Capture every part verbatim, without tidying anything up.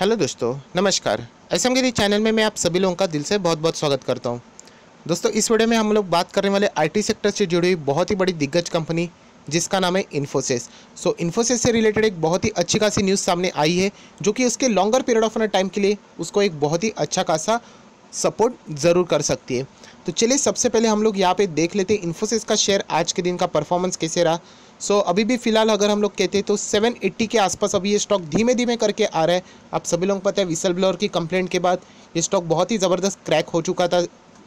Hello दोस्तों, नमस्कार। SMKC channel में मैं आप सभी लोगों का दिल से बहुत बहुत स्वागत करता हूं। दोस्तों, इस वीडियो में हम लोग बात करने वाले आईटी सेक्टर से जुड़ी हुई बहुत ही बड़ी दिग्गज कंपनी जिसका नाम है इन्फोसिस। सो इन्फोसिस से रिलेटेड एक बहुत ही अच्छी खासी न्यूज़ सामने आई है जो कि उसके लॉन्गर पीरियड ऑफ टाइम के लिए उसको एक बहुत ही अच्छा खासा सपोर्ट ज़रूर कर सकती है। तो चलिए सबसे पहले हम लोग यहाँ पे देख लेते हैं इन्फोसिस का शेयर आज के दिन का परफॉर्मेंस कैसे रहा। सो so, अभी भी फिलहाल अगर हम लोग कहते हैं तो सात सौ अस्सी के आसपास अभी ये स्टॉक धीमे धीमे करके आ रहा है। आप सभी लोगों को पता है विसल ब्लोअर की कंप्लेंट के बाद ये स्टॉक बहुत ही ज़बरदस्त क्रैक हो चुका था।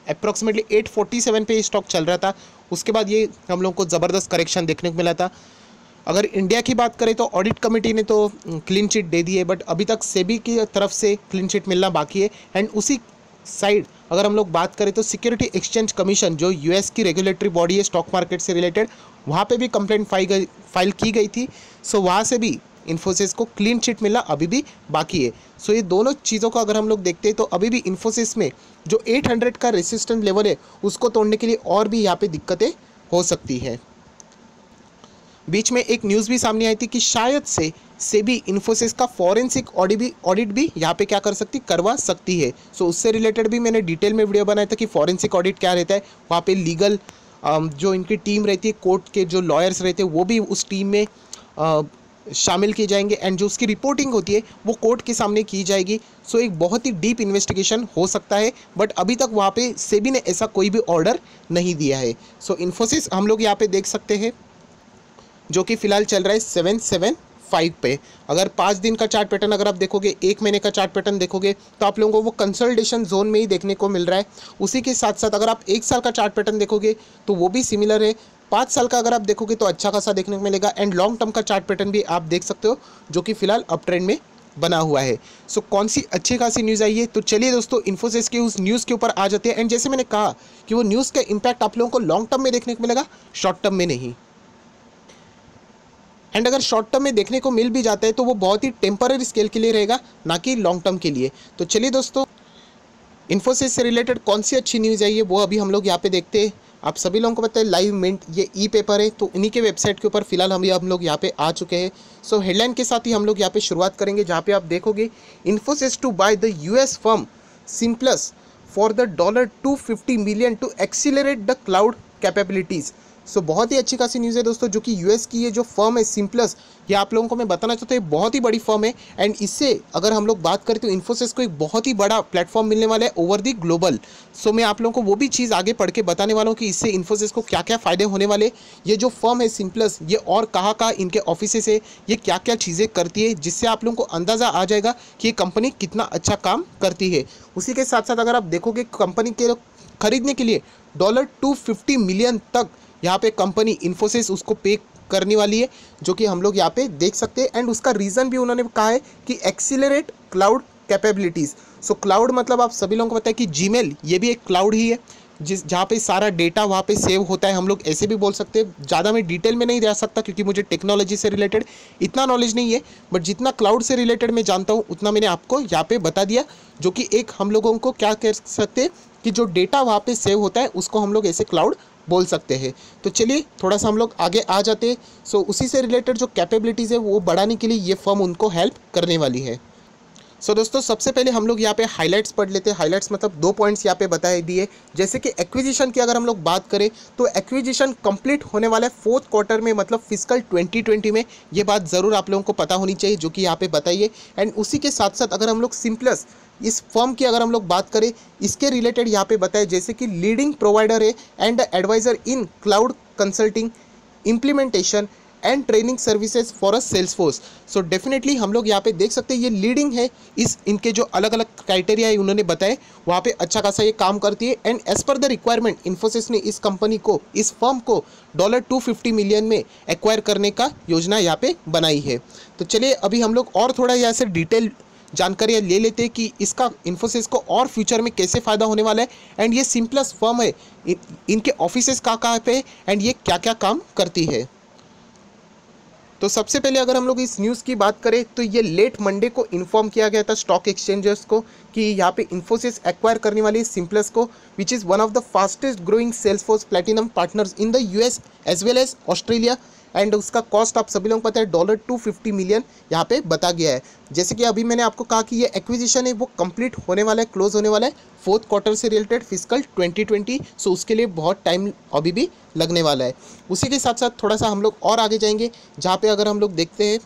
अप्रॉक्सीमेटली आठ सौ सैंतालीस पे ये स्टॉक चल रहा था, उसके बाद ये हम लोग को ज़बरदस्त करेक्शन देखने को मिला था। अगर इंडिया की बात करें तो ऑडिट कमेटी ने तो क्लीन चिट दे दी है, बट अभी तक सेबी की तरफ से क्लीन चिट मिलना बाकी है। एंड उसी साइड अगर हम लोग बात करें तो सिक्योरिटी एक्सचेंज कमीशन जो यूएस की रेगुलेटरी बॉडी है स्टॉक मार्केट से रिलेटेड, वहाँ पे भी कंप्लेंट फाइल गई फाइल की गई थी। सो वहाँ से भी इन्फोसिस को क्लीन चिट मिलना अभी भी बाकी है। सो ये दोनों चीज़ों को अगर हम लोग देखते हैं तो अभी भी इन्फोसिस में जो आठ सौ का रेसिस्टेंस लेवल है उसको तोड़ने के लिए और भी यहाँ पर दिक्कतें हो सकती हैं। बीच में एक न्यूज़ भी सामने आई थी कि शायद से सेबी इन्फोसिस का फॉरेंसिक ऑडिट भी ऑडिट भी यहाँ पे क्या कर सकती करवा सकती है। सो so, उससे रिलेटेड भी मैंने डिटेल में वीडियो बनाया था कि फॉरेंसिक ऑडिट क्या रहता है। वहाँ पे लीगल जो इनकी टीम रहती है, कोर्ट के जो लॉयर्स रहते हैं वो भी उस टीम में आ, शामिल किए जाएंगे। एंड जो उसकी रिपोर्टिंग होती है वो कोर्ट के सामने की जाएगी। सो so, एक बहुत ही डीप इन्वेस्टिगेशन हो सकता है, बट अभी तक वहाँ पे सेबी ने ऐसा कोई भी ऑर्डर नहीं दिया है। सो so, इन्फोसिस हम लोग यहाँ पर देख सकते हैं जो कि फ़िलहाल चल रहा है सेवन सेवन फाइव पे। अगर पाँच दिन का चार्ट पैटर्न अगर आप देखोगे, एक महीने का चार्ट पैटर्न देखोगे तो आप लोगों को वो कंसोलिडेशन जोन में ही देखने को मिल रहा है। उसी के साथ साथ अगर आप एक साल का चार्ट पैटर्न देखोगे तो वो भी सिमिलर है। पाँच साल का अगर आप देखोगे तो अच्छा खासा देखने को मिलेगा। एंड लॉन्ग टर्म का चार्ट पैटर्न भी आप देख सकते हो जो कि फ़िलहाल अप ट्रेंड में बना हुआ है। सो so, कौन सी अच्छी खासी न्यूज़ आई है तो चलिए दोस्तों इन्फोसिस की उस न्यूज़ के ऊपर आ जाते हैं। एंड जैसे मैंने कहा कि वो न्यूज़ का इम्पैक्ट आप लोगों को लॉन्ग टर्म में देखने को मिलेगा, शॉर्ट टर्म में नहीं। एंड अगर शॉर्ट टर्म में देखने को मिल भी जाता है तो वो बहुत ही टेम्पररी स्केल के लिए रहेगा, ना कि लॉन्ग टर्म के लिए। तो चलिए दोस्तों इन्फोसिस से रिलेटेड कौन सी अच्छी न्यूज़ आई है वो अभी हम लोग यहाँ पे देखते हैं। आप सभी लोगों को पता है लाइव मिंट ये ई पेपर है, तो इन्हीं के वेबसाइट के ऊपर फिलहाल हम हम लोग यहाँ पे आ चुके हैं। सो हेडलाइन के साथ ही हम लोग यहाँ पर शुरुआत करेंगे जहाँ पर आप देखोगे Infosys to buy the U S firm Simplus for the dollar two fifty million to accelerate the cloud capabilities. So so, बहुत ही अच्छी खासी न्यूज़ है दोस्तों जो कि यूएस की ये जो फर्म है सिम्प्लस, ये आप लोगों को मैं बताना चाहता हूँ बहुत ही बड़ी फर्म है। एंड इससे अगर हम लोग बात करें तो इन्फोसिस को एक बहुत ही बड़ा प्लेटफॉर्म मिलने वाला है ओवर दी ग्लोबल। सो मैं आप लोगों को वो भी चीज़ आगे पढ़ के बताने वाला हूँ कि इससे इन्फोसिस को क्या क्या फ़ायदे होने वाले। ये जो फर्म है सिम्प्लस ये और कहाँ कहाँ इनके ऑफिसेस है, ये क्या क्या चीज़ें करती है, जिससे आप लोगों को अंदाज़ा आ जाएगा कि ये कंपनी कितना अच्छा काम करती है। उसी के साथ साथ अगर आप देखोगे कंपनी के खरीदने के लिए डॉलर टू फिफ्टी मिलियन तक यहाँ पे कंपनी इन्फोसिस उसको पे करने वाली है जो कि हम लोग यहाँ पे देख सकते हैं। एंड उसका रीज़न भी उन्होंने कहा है कि accelerate cloud capabilities. So cloud मतलब आप सभी लोगों को पता है कि जीमेल ये भी एक क्लाउड ही है जिस जहाँ पे सारा डेटा वहाँ पे सेव होता है, हम लोग ऐसे भी बोल सकते हैं। ज़्यादा मैं डिटेल में नहीं जा सकता क्योंकि मुझे टेक्नोलॉजी से रिलेटेड इतना नॉलेज नहीं है, बट जितना क्लाउड से रिलेटेड मैं जानता हूँ उतना मैंने आपको यहाँ पे बता दिया जो कि एक हम लोगों को क्या कर सकते हैं कि जो डेटा वहाँ पे सेव होता है उसको हम लोग ऐसे क्लाउड बोल सकते हैं। तो चलिए थोड़ा सा हम लोग आगे आ जाते हैं। सो उसी से रिलेटेड जो कैपेबिलिटीज़ है वो बढ़ाने के लिए ये फर्म उनको हेल्प करने वाली है। सो so, दोस्तों सबसे पहले हम लोग यहाँ पे हाइलाइट्स पढ़ लेते हैं। हाइलाइट्स मतलब दो पॉइंट्स यहाँ पे बताए दिए। जैसे कि एक्विजिशन की अगर हम लोग बात करें तो एक्विजिशन कंप्लीट होने वाला है फोर्थ क्वार्टर में, मतलब फिजिकल ट्वेंटी ट्वेंटी में। ये बात ज़रूर आप लोगों को पता होनी चाहिए जो कि यहाँ पे बताइए। एंड उसी के साथ साथ अगर हम लोग सिम्प्लस इस फर्म की अगर हम लोग बात करें इसके रिलेटेड यहाँ पे बताए जैसे कि लीडिंग प्रोवाइडर है and adviser in cloud consulting implementation and training services for a Salesforce. So definitely हम लोग यहाँ पे देख सकते हैं ये लीडिंग है, इस इनके जो अलग अलग क्राइटेरिया है उन्होंने बताए वहाँ पे अच्छा खासा ये काम करती है। And as per the requirement Infosys ने इस कंपनी को इस फर्म को डॉलर टू फिफ्टी मिलियन में एक्वायर करने का योजना यहाँ पे बनाई है। तो चलिए अभी हम लोग और थोड़ा यहाँ से डिटेल जानकारियाँ ले लेते हैं कि इसका इन्फोसिस को और फ्यूचर में कैसे फ़ायदा होने वाला है। एंड ये सिम्प्लस फर्म है, इन, इनके ऑफिसेज कहाँ कहाँ पे एंड ये क्या क्या काम करती है। तो सबसे पहले अगर हम लोग इस न्यूज़ की बात करें तो ये लेट मंडे को इन्फॉर्म किया गया था स्टॉक एक्सचेंजर्स को कि यहाँ पे इन्फोसिस एक्वायर करने वाली है सिम्प्लस को, which is one of the fastest growing Salesforce platinum partners in the US as well as Australia and उसका कॉस्ट आप सभी लोगों को पता है डॉलर टू फिफ्टी मिलियन यहाँ पे बता गया है। जैसे कि अभी मैंने आपको कहा कि ये एक्विजिशन है वो कंप्लीट होने वाला है, क्लोज होने वाला है फोर्थ क्वार्टर से related physical twenty twenty. So उसके लिए बहुत टाइम अभी भी लगने वाला है। उसी के साथ साथ थोड़ा सा हम लोग और आगे जाएंगे, जहाँ पे अगर हम लोग देखते हैं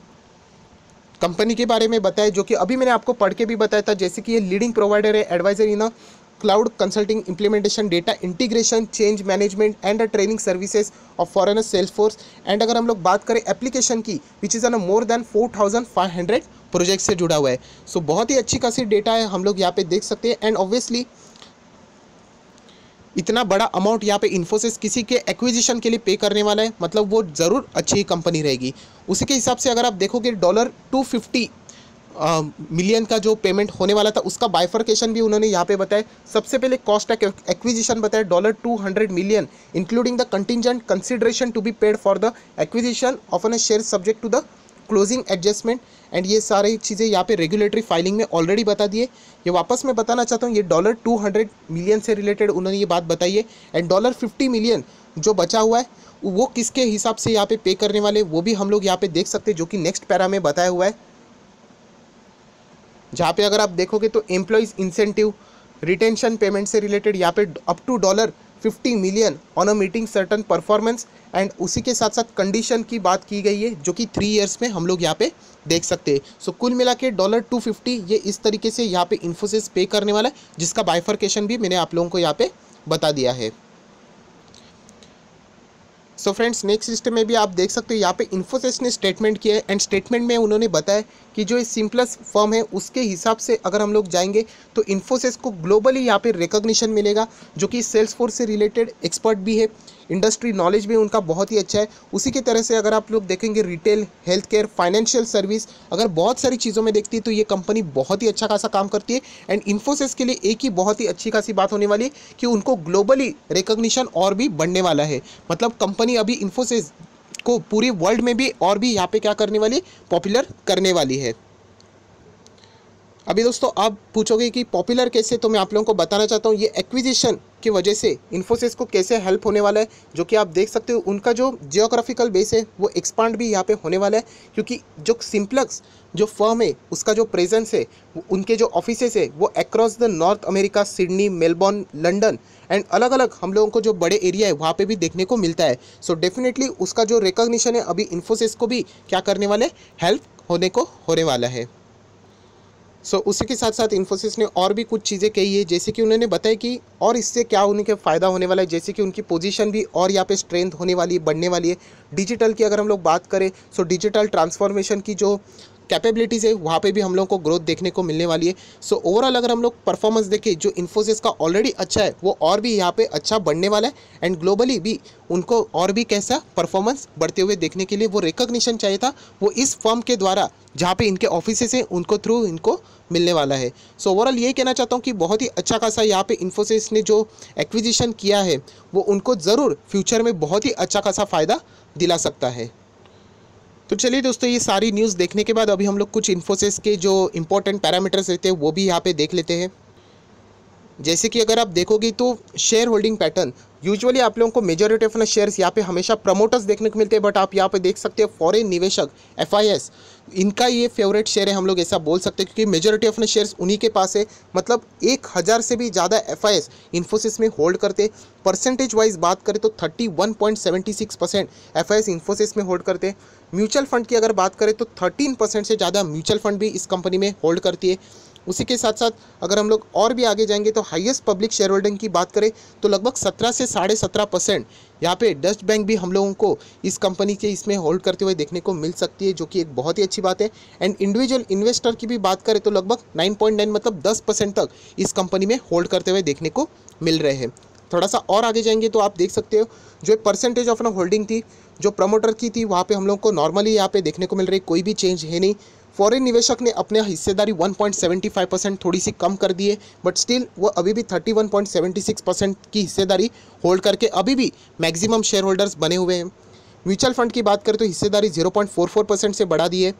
कंपनी के बारे में बताया, जो कि अभी मैंने आपको पढ़ के भी बताया था, जैसे कि ये लीडिंग प्रोवाइडर है adviser in cloud consulting implementation data integration change management and training services of foreigner Salesforce. And अगर हम लोग बात करें एप्लीकेशन की, which is an more than four thousand five hundred project से जुड़ा हुआ है। सो so, बहुत ही अच्छी खासी डेटा है हम लोग यहाँ पे देख सकते हैं। एंड ऑब्वियसली इतना बड़ा अमाउंट यहाँ पे इन्फोसिस किसी के एक्विजिशन के लिए पे करने वाला है, मतलब वो ज़रूर अच्छी कंपनी रहेगी। उसी के हिसाब से अगर आप देखोगे डॉलर टू फिफ्टी मिलियन का जो पेमेंट होने वाला था उसका बाइफर्केशन भी उन्होंने यहाँ पे बताया। सबसे पहले कॉस्ट एक्विजिशन बताया dollar two hundred million including the contingent consideration to be paid for the acquisition of an share subject to the closing adjustment. And ये सारी चीज़ें यहाँ पे रेगुलेटरी फाइलिंग में ऑलरेडी बता दिए। ये वापस मैं बताना चाहता हूँ, ये डॉलर टू हंड्रेड मिलियन से रिलेटेड उन्होंने ये बात बताई है। एंड डॉलर फिफ्टी मिलियन जो बचा हुआ है वो किसके हिसाब से यहाँ पे पे करने वाले वो भी हम लोग यहाँ पे देख सकते हैं, जो कि नेक्स्ट पैरा में बताया हुआ है। जहाँ पे अगर आप देखोगे तो एम्प्लॉयज़ इंसेंटिव रिटेंशन पेमेंट से रिलेटेड यहाँ पे up to dollar fifty million on a meeting certain performance. And उसी के साथ साथ कंडीशन की बात की गई है, जो कि थ्री इयर्स में हम लोग यहाँ पे देख सकते हैं। सो so, कुल मिला के डॉलर टू फिफ्टी ये इस तरीके से यहाँ पे इन्फोसिस पे करने वाला है, जिसका बाइफर्केशन भी मैंने आप लोगों को यहाँ पे बता दिया है। सो फ्रेंड्स नेक्स्ट सिस्टम में भी आप देख सकते हो यहाँ पे इन्फोसिस ने स्टेटमेंट किया है। एंड स्टेटमेंट में उन्होंने बताया कि जो सिम्प्लस फर्म है उसके हिसाब से अगर हम लोग जाएंगे तो इन्फोसिस को ग्लोबली यहाँ पे रिकॉग्निशन मिलेगा, जो कि सेल्सफोर्स से रिलेटेड एक्सपर्ट भी है, इंडस्ट्री नॉलेज भी उनका बहुत ही अच्छा है। उसी की तरह से अगर आप लोग देखेंगे retail, health care, financial service, अगर बहुत सारी चीज़ों में देखती है तो ये कंपनी बहुत ही अच्छा खासा काम करती है। एंड इन्फोसिस के लिए एक ही बहुत ही अच्छी खासी बात होने वाली है कि उनको ग्लोबली रिकॉग्निशन और भी बढ़ने वाला है, मतलब कंपनी अभी इन्फोसिस को पूरी वर्ल्ड में भी और भी यहाँ पे क्या करने वाली, पॉपुलर करने वाली है। अभी दोस्तों आप पूछोगे कि पॉपुलर कैसे, तो मैं आप लोगों को बताना चाहता हूँ ये एक्विजिशन की वजह से इन्फोसिस को कैसे हेल्प होने वाला है, जो कि आप देख सकते हो उनका जो जियोग्राफिकल बेस है वो एक्सपांड भी यहाँ पे होने वाला है, क्योंकि जो सिम्प्लस जो फर्म है उसका जो प्रेजेंस है, उनके जो ऑफिसेस है वो across the North America, Sydney, Melbourne, London and अलग अलग हम लोगों को जो बड़े एरिया है वहाँ पे भी देखने को मिलता है। सो so, डेफिनेटली उसका जो रिकॉग्निशन है अभी इन्फोसिस को भी क्या करने वाले, हेल्प होने को होने वाला है। सो so, उसी के साथ साथ इन्फोसिस ने और भी कुछ चीज़ें कही है, जैसे कि उन्होंने बताया कि और इससे क्या होने का फ़ायदा होने वाला है, जैसे कि उनकी पोजीशन भी और यहाँ पे स्ट्रेंथ होने वाली है, बढ़ने वाली है। डिजिटल की अगर हम लोग बात करें सो so, डिजिटल ट्रांसफॉर्मेशन की जो कैपेबिलिटीज़ है वहाँ पे भी हम लोगों को ग्रोथ देखने को मिलने वाली है। सो so, ओवरऑल अगर हम लोग परफॉर्मेंस देखें जो इन्फोसिस का ऑलरेडी अच्छा है वो और भी यहाँ पे अच्छा बढ़ने वाला है। एंड ग्लोबली भी उनको और भी कैसा परफॉर्मेंस बढ़ते हुए देखने के लिए वो रिकॉग्निशन चाहिए था, वो इस फर्म के द्वारा जहाँ पे इनके ऑफिसेस हैं उनको थ्रू इनको मिलने वाला है। सो ओवरऑल ये कहना चाहता हूँ कि बहुत ही अच्छा खासा यहाँ पे इन्फोसिस ने जो एक्विजिशन किया है वो उनको ज़रूर फ्यूचर में बहुत ही अच्छा खासा फ़ायदा दिला सकता है। तो चलिए दोस्तों ये सारी न्यूज़ देखने के बाद अभी हम लोग कुछ इन्फोसिस के जो इंपॉर्टेंट पैरामीटर्स रहते हैं वो भी यहाँ पे देख लेते हैं। जैसे कि अगर आप देखोगे तो शेयर होल्डिंग पैटर्न, यूजुअली आप लोगों को मेजॉरिटी ऑफ ना शेयर्स यहाँ पे हमेशा प्रमोटर्स देखने को मिलते हैं, बट आप यहाँ पे देख सकते हो फॉरेन निवेशक एफ आई आई इनका ये फेवरेट शेयर है, हम लोग ऐसा बोल सकते हैं, क्योंकि मेजॉरिटी ऑफ ना शेयर्स उन्हीं के पास है। मतलब एक हज़ार से भी ज़्यादा एफ आई आई इन्फोसिस में होल्ड करते। परसेंटेज वाइज बात करें तो thirty one point seventy six percent F I I Infosys में होल्ड करते। म्यूचुअल फंड की अगर बात करें तो थर्टीन परसेंट से ज़्यादा म्यूचुअल फंड भी इस कंपनी में होल्ड करती है। उसी के साथ साथ अगर हम लोग और भी आगे जाएंगे तो हाईएस्ट पब्लिक शेयर होल्डिंग की बात करें तो लगभग सत्रह से साढ़े सत्रह परसेंट यहाँ पे डस्ट बैंक भी हम लोगों को इस कंपनी के इसमें होल्ड करते हुए देखने को मिल सकती है, जो कि एक बहुत ही अच्छी बात है। एंड इंडिविजुअल इन्वेस्टर की भी बात करें तो लगभग नाइन पॉइंट नाइन मतलब दस परसेंट तक इस कंपनी में होल्ड करते हुए देखने को मिल रहे हैं। थोड़ा सा और आगे जाएंगे तो आप देख सकते हो जो परसेंटेज ऑफ ना होल्डिंग थी जो प्रमोटर की थी वहाँ पे हम लोग को नॉर्मली यहाँ पे देखने को मिल रही, कोई भी चेंज है नहीं। फॉरेन निवेशक ने अपने हिस्सेदारी one point seven five percent थोड़ी सी कम कर दी है, बट स्टिल वो अभी भी thirty one point seven six percent की हिस्सेदारी होल्ड करके अभी भी मैक्सिमम शेयर होल्डर्स बने हुए हैं। म्यूचुअल फंड की बात करें तो हिस्सेदारी zero point four four percent से बढ़ा दी है।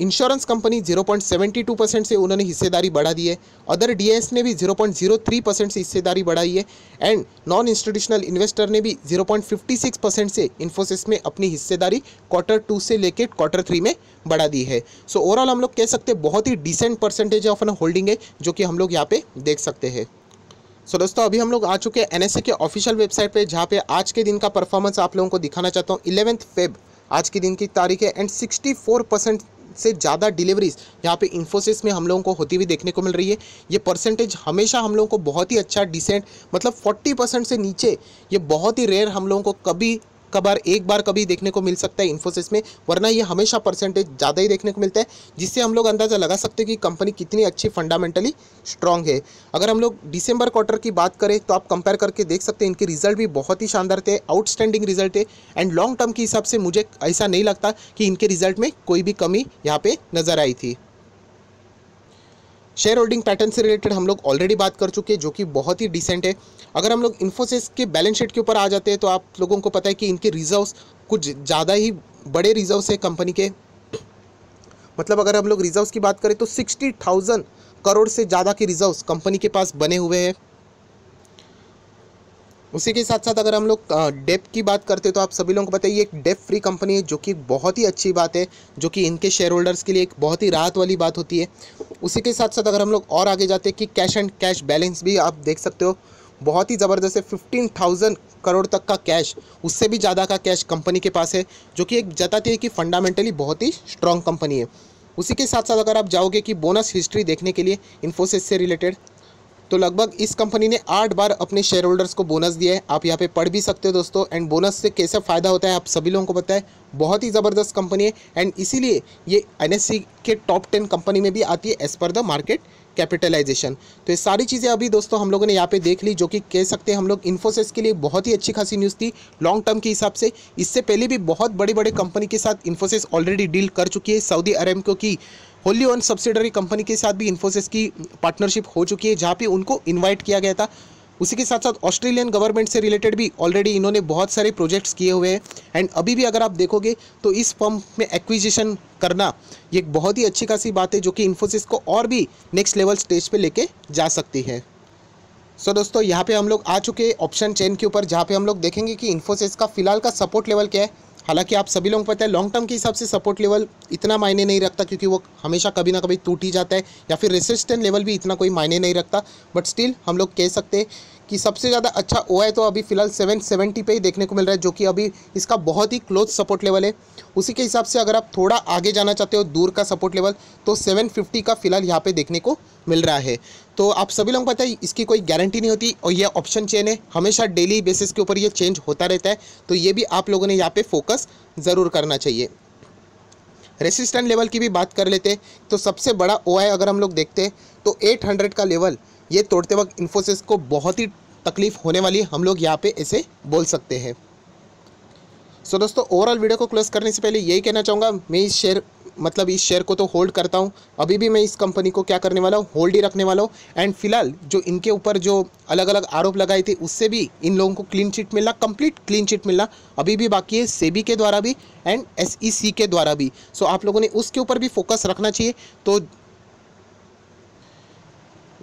Insurance company zero point seven two percent से उन्होंने हिस्सेदारी बढ़ा दी है, अदर डीएस ने भी zero point zero three percent से हिस्सेदारी बढ़ाई है एंड नॉन इंस्टीट्यूशनल इन्वेस्टर ने भी zero point fifty six percent से इन्फोसिस में अपनी हिस्सेदारी क्वार्टर टू से लेकर क्वार्टर थ्री में बढ़ा दी है। सो so, ओवरऑल हम लोग कह सकते हैं बहुत ही decent percentage of an holding है जो कि हम लोग यहाँ पे देख सकते हैं। सो so, दोस्तों अभी हम लोग आ चुके हैं एनएसए के ऑफिशियल वेबसाइट पे, जहाँ पे आज के दिन का परफॉर्मेंस आप लोगों को दिखाना चाहता हूँ। इलेवेंथ फेब आज के दिन की तारीख है एंड सिक्सटी फोर परसेंट से ज़्यादा डिलीवरीज यहाँ पे इंफोसिस में हम लोगों को होती हुई देखने को मिल रही है। ये परसेंटेज हमेशा हम लोगों को बहुत ही अच्छा डिसेंट, मतलब फोर्टी परसेंट से नीचे ये बहुत ही रेयर हम लोगों को कभी कभार एक बार कभी देखने को मिल सकता है इन्फोसिस में, वरना ये हमेशा परसेंटेज ज़्यादा ही देखने को मिलता है, जिससे हम लोग अंदाज़ा लगा सकते हैं कि कंपनी कितनी अच्छी फंडामेंटली स्ट्रांग है। अगर हम लोग दिसंबर क्वार्टर की बात करें तो आप कंपेयर करके देख सकते हैं इनके रिजल्ट भी बहुत ही शानदार थे, आउटस्टैंडिंग रिजल्ट है एंड लॉन्ग टर्म के हिसाब से मुझे ऐसा नहीं लगता कि इनके रिजल्ट में कोई भी कमी यहाँ पर नज़र आई थी। शेयर होल्डिंग पैटर्न से रिलेटेड हम लोग ऑलरेडी बात कर चुके हैं जो कि बहुत ही डिसेंट है। अगर हम लोग इन्फोसिस के बैलेंस शीट के ऊपर आ जाते हैं तो आप लोगों को पता है कि इनके रिजर्व्स कुछ ज़्यादा ही बड़े रिजर्व्स है कंपनी के, मतलब अगर हम लोग रिजर्व्स की बात करें तो सिक्सटी थाउजेंड करोड़ से ज़्यादा के रिजर्व्स कंपनी के पास बने हुए हैं। उसी के साथ साथ अगर हम लोग डेप की बात करते हैं तो आप सभी लोगों को पता है ये एक डेप फ्री कंपनी है, जो कि बहुत ही अच्छी बात है, जो कि इनके शेयर होल्डर्स के लिए एक बहुत ही राहत वाली बात होती है। उसी के साथ साथ अगर हम लोग और आगे जाते हैं कि कैश एंड कैश बैलेंस भी आप देख सकते हो बहुत ही ज़बरदस्त है, फिफ्टीन थाउजेंड करोड़ तक का कैश, उससे भी ज़्यादा का कैश कंपनी के पास है, जो कि एक जताती है कि फंडामेंटली बहुत ही स्ट्रॉन्ग कंपनी है। उसी के साथ साथ अगर आप जाओगे कि बोनस हिस्ट्री देखने के लिए इन्फोसिस से रिलेटेड तो लगभग इस कंपनी ने आठ बार अपने शेयर होल्डर्स को बोनस दिया है, आप यहाँ पे पढ़ भी सकते हो दोस्तों। एंड बोनस से कैसे फ़ायदा होता है आप सभी लोगों को पता है, बहुत ही ज़बरदस्त कंपनी है एंड इसीलिए ये एनएससी के टॉप टेन कंपनी में भी आती है as per the market capitalisation. तो ये सारी चीज़ें अभी दोस्तों हम लोगों ने यहाँ पे देख ली, जो कि कह सकते हैं हम लोग इन्फोसिस के लिए बहुत ही अच्छी खासी न्यूज़ थी लॉन्ग टर्म के हिसाब से। इससे पहले भी बहुत बड़े बड़े कंपनी के साथ इन्फोसिस ऑलरेडी डील कर चुकी है, सऊदी अरेबिया की होली ओन सब्सिडरी कंपनी के साथ भी इन्फोसिस की पार्टनरशिप हो चुकी है, जहाँ पे उनको इन्वाइट किया गया था। उसी के साथ साथ ऑस्ट्रेलियन गवर्नमेंट से रिलेटेड भी ऑलरेडी इन्होंने बहुत सारे प्रोजेक्ट्स किए हुए हैं एंड अभी भी अगर आप देखोगे तो इस फर्म में एक्विजिशन करना ये एक बहुत ही अच्छी खासी बात है, जो कि इन्फोसिस को और भी नेक्स्ट लेवल स्टेज पर लेके जा सकती है। सो so, दोस्तों यहाँ पे हम लोग आ चुके हैं ऑप्शन चेन के ऊपर, जहाँ पे हम लोग देखेंगे कि इन्फोसिस का फिलहाल का सपोर्ट लेवल क्या है। हालांकि आप सभी लोगों को पता है लॉन्ग टर्म के हिसाब से सपोर्ट लेवल इतना मायने नहीं रखता, क्योंकि वो हमेशा कभी ना कभी टूट ही जाता है, या फिर रेसिस्टेंट लेवल भी इतना कोई मायने नहीं रखता, बट स्टिल हम लोग कह सकते हैं कि सबसे ज़्यादा अच्छा ओआई तो अभी फिलहाल सेवन सेवेंटी पे ही देखने को मिल रहा है, जो कि अभी इसका बहुत ही क्लोज सपोर्ट लेवल है। उसी के हिसाब से अगर आप थोड़ा आगे जाना चाहते हो दूर का सपोर्ट लेवल तो सेवन फिफ्टी का फिलहाल यहाँ पे देखने को मिल रहा है। तो आप सभी लोगों को पता है इसकी कोई गारंटी नहीं होती और यह ऑप्शन चेन है, हमेशा डेली बेसिस के ऊपर ये चेंज होता रहता है, तो ये भी आप लोगों ने यहाँ पर फोकस ज़रूर करना चाहिए। रेसिस्टेंट लेवल की भी बात कर लेते तो सबसे बड़ा ओआई अगर हम लोग देखते तो एट हंड्रेड का लेवल ये तोड़ते वक्त इन्फोसिस को बहुत ही तकलीफ होने वाली है, हम लोग यहाँ पे ऐसे बोल सकते हैं। सो so, दोस्तों ओवरऑल वीडियो को क्लोज करने से पहले यही कहना चाहूँगा, मैं इस शेयर मतलब इस शेयर को तो होल्ड करता हूँ, अभी भी मैं इस कंपनी को क्या करने वाला हूँ, होल्ड ही रखने वाला हूँ। एंड फिलहाल जो इनके ऊपर जो अलग अलग आरोप लगाए थे उससे भी इन लोगों को क्लीन चिट मिलना, कंप्लीट क्लीन चिट मिलना अभी भी बाकी है, सेबी के द्वारा भी एंड एसईसी के द्वारा भी। सो so, आप लोगों ने उसके ऊपर भी फोकस रखना चाहिए। तो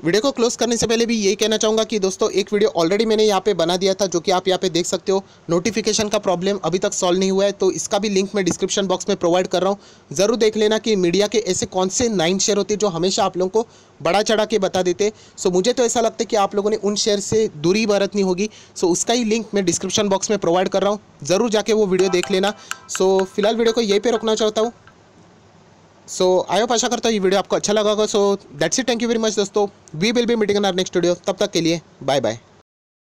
वीडियो को क्लोज करने से पहले भी यही कहना चाहूँगा कि दोस्तों एक वीडियो ऑलरेडी मैंने यहाँ पे बना दिया था, जो कि आप यहाँ पे देख सकते हो। नोटिफिकेशन का प्रॉब्लम अभी तक सॉल्व नहीं हुआ है, तो इसका भी लिंक मैं डिस्क्रिप्शन बॉक्स में प्रोवाइड कर रहा हूँ, ज़रूर देख लेना कि मीडिया के ऐसे कौन से नाइन शेयर होते हैं जो हमेशा आप लोगों को बड़ा चढ़ा के बता देते। सो मुझे तो ऐसा लगता है कि आप लोगों ने उन शेयर से दूरी बरतनी होगी, सो उसका ही लिंक मैं डिस्क्रिप्शन बॉक्स में प्रोवाइड कर रहा हूँ, ज़रूर जाके वो वीडियो देख लेना। सो फिलहाल वीडियो को यहीं पर रोकना चाहता हूँ। सो आई होप आशा करता हूँ ये वीडियो आपको अच्छा लगा होगा। So that's it, thank you very much दोस्तों, we will be meeting in our next video, तब तक के लिए बाय बाय।